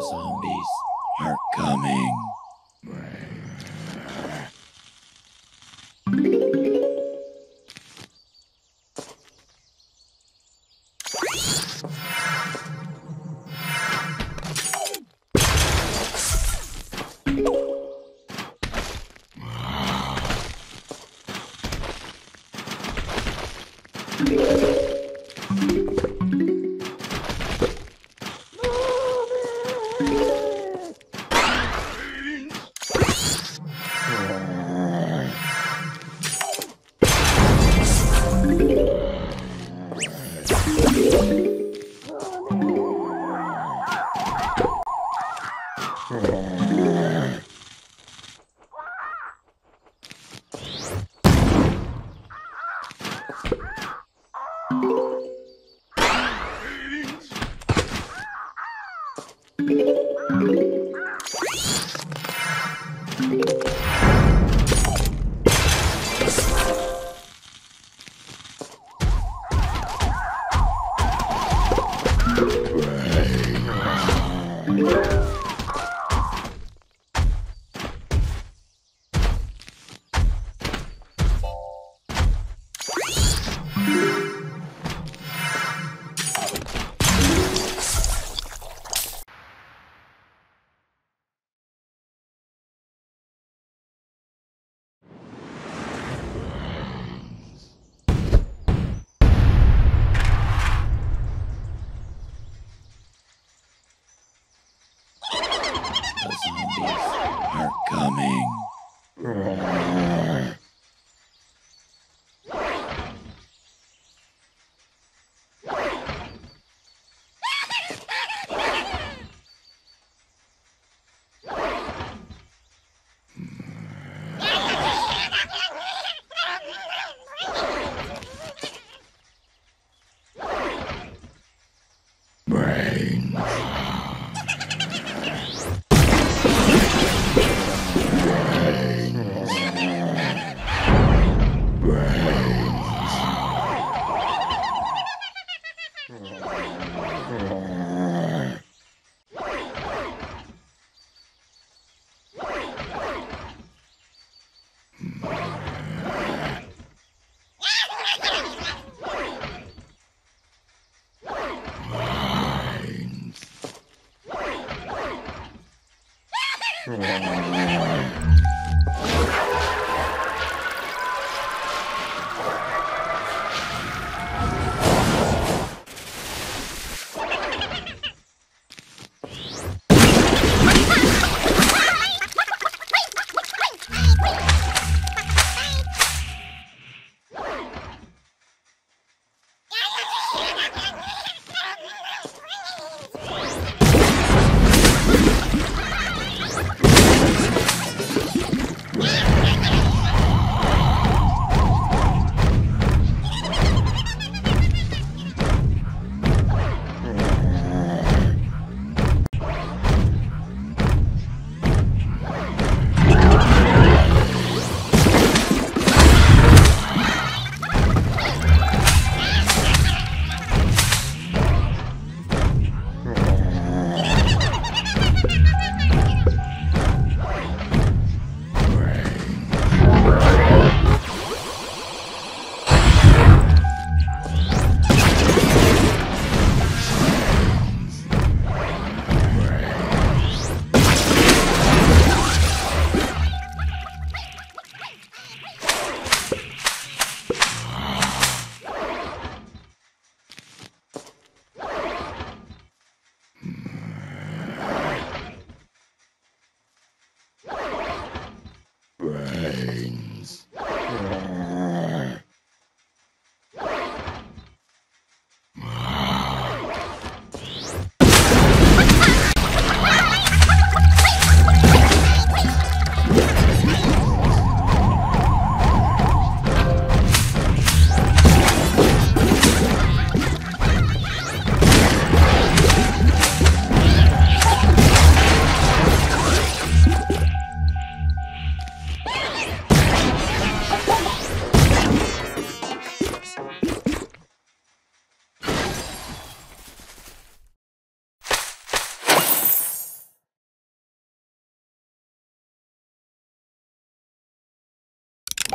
The zombies are coming.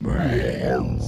Brains.